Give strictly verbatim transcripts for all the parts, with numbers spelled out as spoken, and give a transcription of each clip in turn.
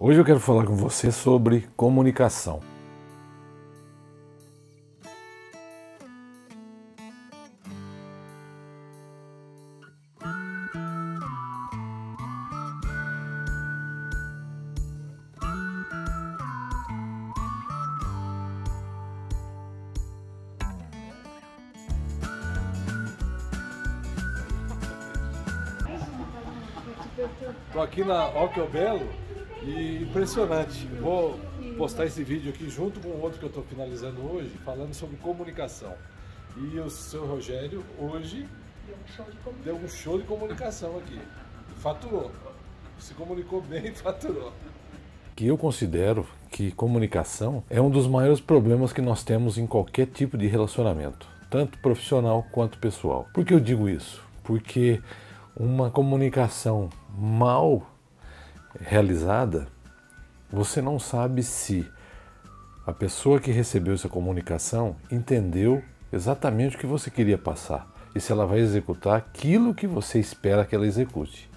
Hoje eu quero falar com você sobre comunicação. Estou aqui na Olho Belo e impressionante, vou postar esse vídeo aqui junto com outro que eu estou finalizando hoje, falando sobre comunicação. E o seu Rogério hoje deu um show de comunicação aqui, faturou, se comunicou bem e faturou. Que eu considero que comunicação é um dos maiores problemas que nós temos em qualquer tipo de relacionamento, tanto profissional quanto pessoal. Por que eu digo isso? Porque uma comunicação mal realizada, você não sabe se a pessoa que recebeu essa comunicação entendeu exatamente o que você queria passar e se ela vai executar aquilo que você espera que ela execute.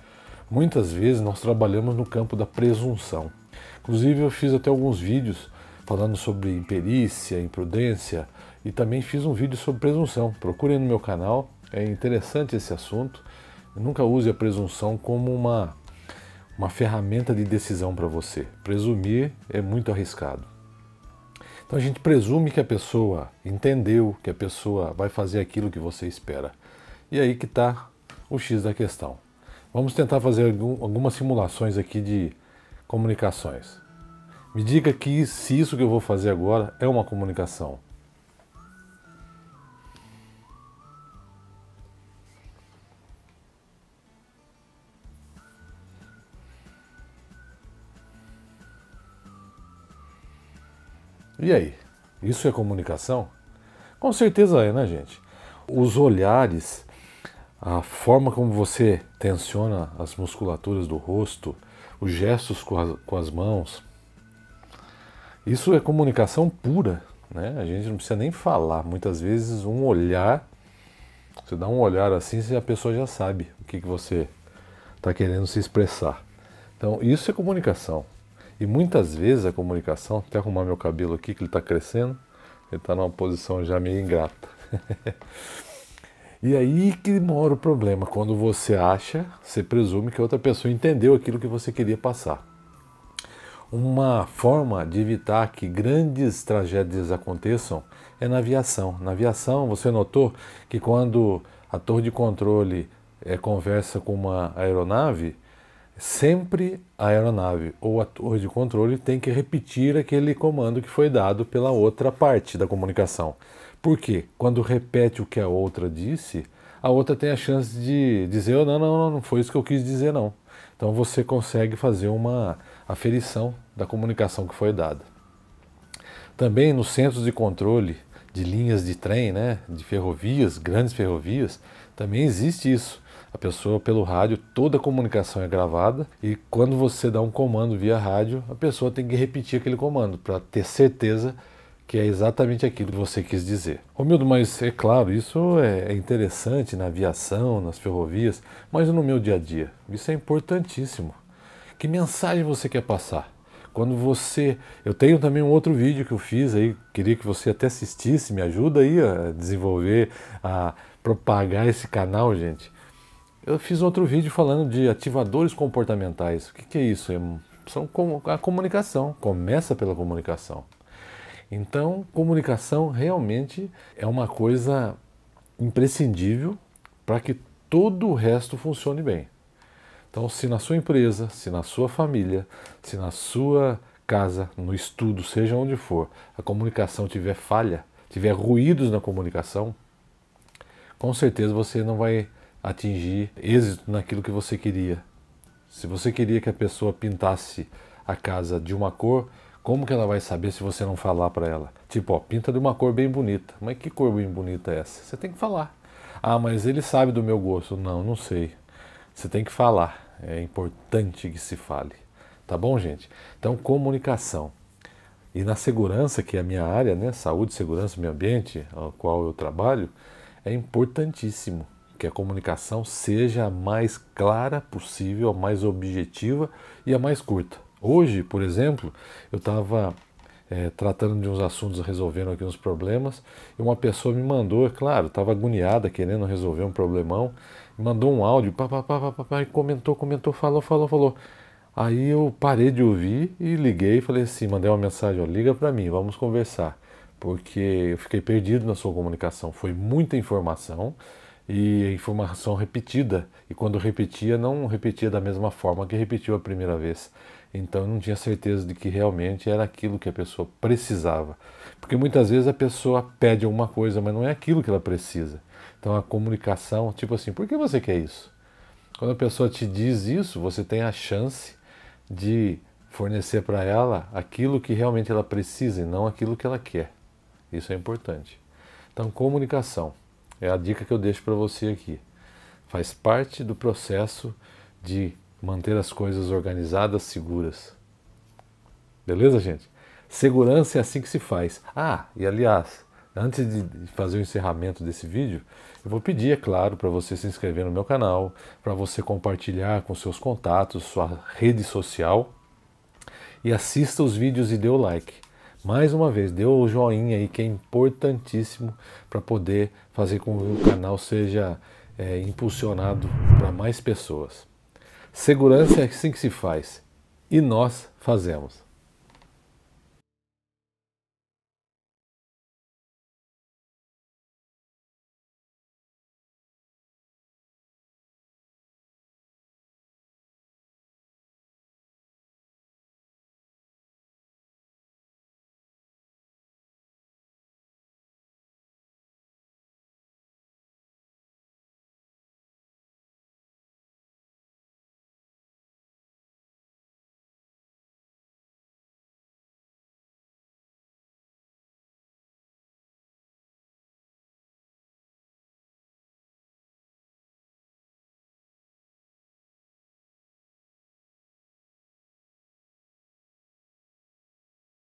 Muitas vezes nós trabalhamos no campo da presunção. Inclusive eu fiz até alguns vídeos falando sobre imperícia, imprudência e também fiz um vídeo sobre presunção. Procurem no meu canal, é interessante esse assunto. Nunca use a presunção como uma, uma ferramenta de decisão para você. Presumir é muito arriscado. Então a gente presume que a pessoa entendeu, que a pessoa vai fazer aquilo que você espera. E aí que está o X da questão. Vamos tentar fazer algum, algumas simulações aqui de comunicações. Me diga que se isso que eu vou fazer agora é uma comunicação. E aí, isso é comunicação? Com certeza é, né, gente? Os olhares, a forma como você tensiona as musculaturas do rosto, os gestos com, a, com as mãos, isso é comunicação pura, né? A gente não precisa nem falar. Muitas vezes um olhar, você dá um olhar assim, a pessoa já sabe o que, que você está querendo se expressar. Então, isso é comunicação. E muitas vezes a comunicação, até arrumar meu cabelo aqui que ele está crescendo, ele está numa posição já meio ingrata. E aí que mora o problema, quando você acha, você presume que outra pessoa entendeu aquilo que você queria passar. Uma forma de evitar que grandes tragédias aconteçam é na aviação. Na aviação, você notou que quando a torre de controle é, conversa com uma aeronave, sempre a aeronave ou a torre de controle tem que repetir aquele comando que foi dado pela outra parte da comunicação. Por quê? Quando repete o que a outra disse, a outra tem a chance de dizer, oh, não, não, não foi isso que eu quis dizer, não. Então você consegue fazer uma aferição da comunicação que foi dada. Também nos centros de controle de linhas de trem, né, de ferrovias, grandes ferrovias, também existe isso. A pessoa pelo rádio, toda a comunicação é gravada e quando você dá um comando via rádio, a pessoa tem que repetir aquele comando para ter certeza que é exatamente aquilo que você quis dizer. Romildo, mas é claro, isso é interessante na aviação, nas ferrovias, mas no meu dia a dia, isso é importantíssimo. Que mensagem você quer passar? Quando você... Eu tenho também um outro vídeo que eu fiz aí, queria que você até assistisse, me ajuda aí a desenvolver, a propagar esse canal, gente. Eu fiz outro vídeo falando de ativadores comportamentais. O que, que é isso? É, são a comunicação. Começa pela comunicação. Então, comunicação realmente é uma coisa imprescindível para que todo o resto funcione bem. Então, se na sua empresa, se na sua família, se na sua casa, no estudo, seja onde for, a comunicação tiver falha, tiver ruídos na comunicação, com certeza você não vai atingir êxito naquilo que você queria. Se você queria que a pessoa pintasse a casa de uma cor, como que ela vai saber se você não falar para ela? Tipo, ó, pinta de uma cor bem bonita. Mas que cor bem bonita é essa? Você tem que falar. Ah, mas ele sabe do meu gosto. Não, não sei. Você tem que falar. É importante que se fale. Tá bom, gente? Então, comunicação. E na segurança, que é a minha área, né? Saúde, segurança, meio ambiente, ao qual eu trabalho, é importantíssimo que a comunicação seja a mais clara possível, a mais objetiva e a mais curta. Hoje, por exemplo, eu estava é, tratando de uns assuntos, resolvendo aqui uns problemas, e uma pessoa me mandou, claro, estava agoniada, querendo resolver um problemão, me mandou um áudio, pá, pá, pá, pá, pá, pá, e comentou, comentou, falou, falou, falou. Aí eu parei de ouvir e liguei e falei assim, mandei uma mensagem, ó, liga para mim, vamos conversar, porque eu fiquei perdido na sua comunicação, foi muita informação, e informação repetida, e quando repetia, não repetia da mesma forma que repetiu a primeira vez. Então eu não tinha certeza de que realmente era aquilo que a pessoa precisava. Porque muitas vezes a pessoa pede alguma coisa, mas não é aquilo que ela precisa. Então a comunicação, tipo assim, por que você quer isso? Quando a pessoa te diz isso, você tem a chance de fornecer para ela aquilo que realmente ela precisa e não aquilo que ela quer. Isso é importante. Então comunicação. É a dica que eu deixo para você aqui. Faz parte do processo de manter as coisas organizadas, seguras. Beleza, gente? Segurança é assim que se faz. Ah, e aliás, antes de fazer o encerramento desse vídeo, eu vou pedir, é claro, para você se inscrever no meu canal, para você compartilhar com seus contatos, sua rede social, e assista os vídeos e dê o like. Mais uma vez, dê o joinha aí, que é importantíssimo para poder fazer com que o canal seja é, impulsionado para mais pessoas. Segurança é assim que se faz, e nós fazemos.